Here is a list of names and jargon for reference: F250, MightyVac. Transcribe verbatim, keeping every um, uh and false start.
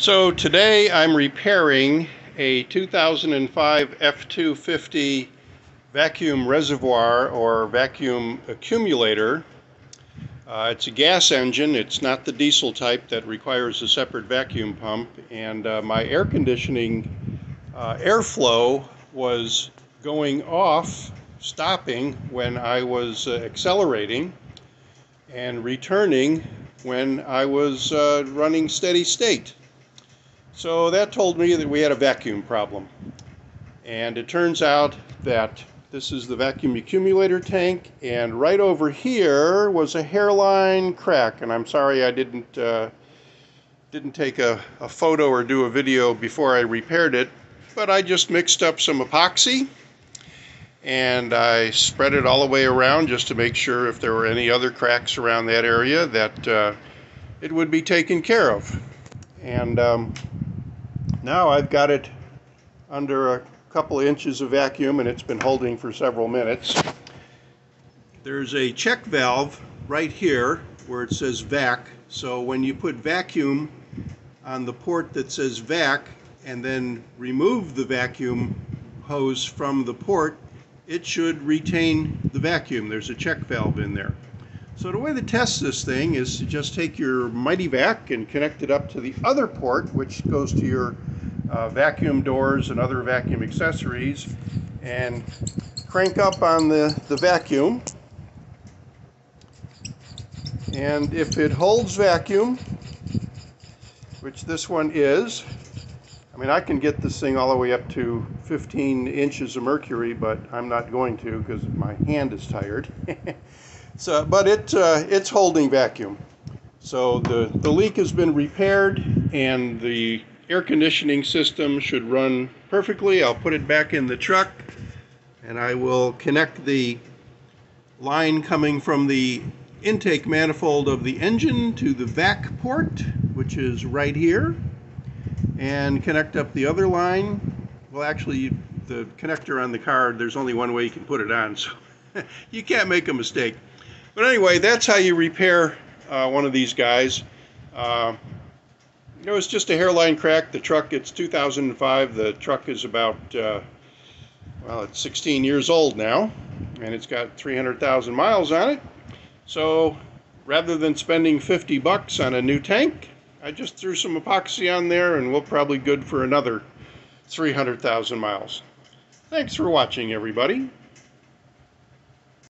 So today I'm repairing a two thousand five F two fifty vacuum reservoir or vacuum accumulator. Uh, it's a gas engine. It's not the diesel type that requires a separate vacuum pump. And uh, my air conditioning uh, airflow was going off, stopping when I was uh, accelerating and returning when I was uh, running steady state. So that told me that we had a vacuum problem. And it turns out that this is the vacuum accumulator tank, and right over here was a hairline crack. And I'm sorry I didn't uh, didn't take a, a photo or do a video before I repaired it, but I just mixed up some epoxy and I spread it all the way around just to make sure if there were any other cracks around that area that uh, it would be taken care of. And um, now I've got it under a couple of inches of vacuum, and it's been holding for several minutes. There's a check valve right here where it says vac. So when you put vacuum on the port that says vac and then remove the vacuum hose from the port, it should retain the vacuum. There's a check valve in there. So the way to test this thing is to just take your MightyVac and connect it up to the other port, which goes to your uh, vacuum doors and other vacuum accessories, and crank up on the, the vacuum. And if it holds vacuum, which this one is, I mean, I can get this thing all the way up to fifteen inches of mercury, but I'm not going to because my hand is tired. So, but it, uh, it's holding vacuum. So the, the leak has been repaired and the air conditioning system should run perfectly. I'll put it back in the truck and I will connect the line coming from the intake manifold of the engine to the vac port, which is right here, and connect up the other line. Well, actually, the connector on the car, there's only one way you can put it on, so you can't make a mistake. But anyway, that's how you repair uh, one of these guys. Uh, you know, it's just a hairline crack. The truck, it's two thousand five. The truck is about, uh, well, it's sixteen years old now, and it's got three hundred thousand miles on it. So rather than spending fifty bucks on a new tank, I just threw some epoxy on there, and we're probably good for another three hundred thousand miles. Thanks for watching, everybody.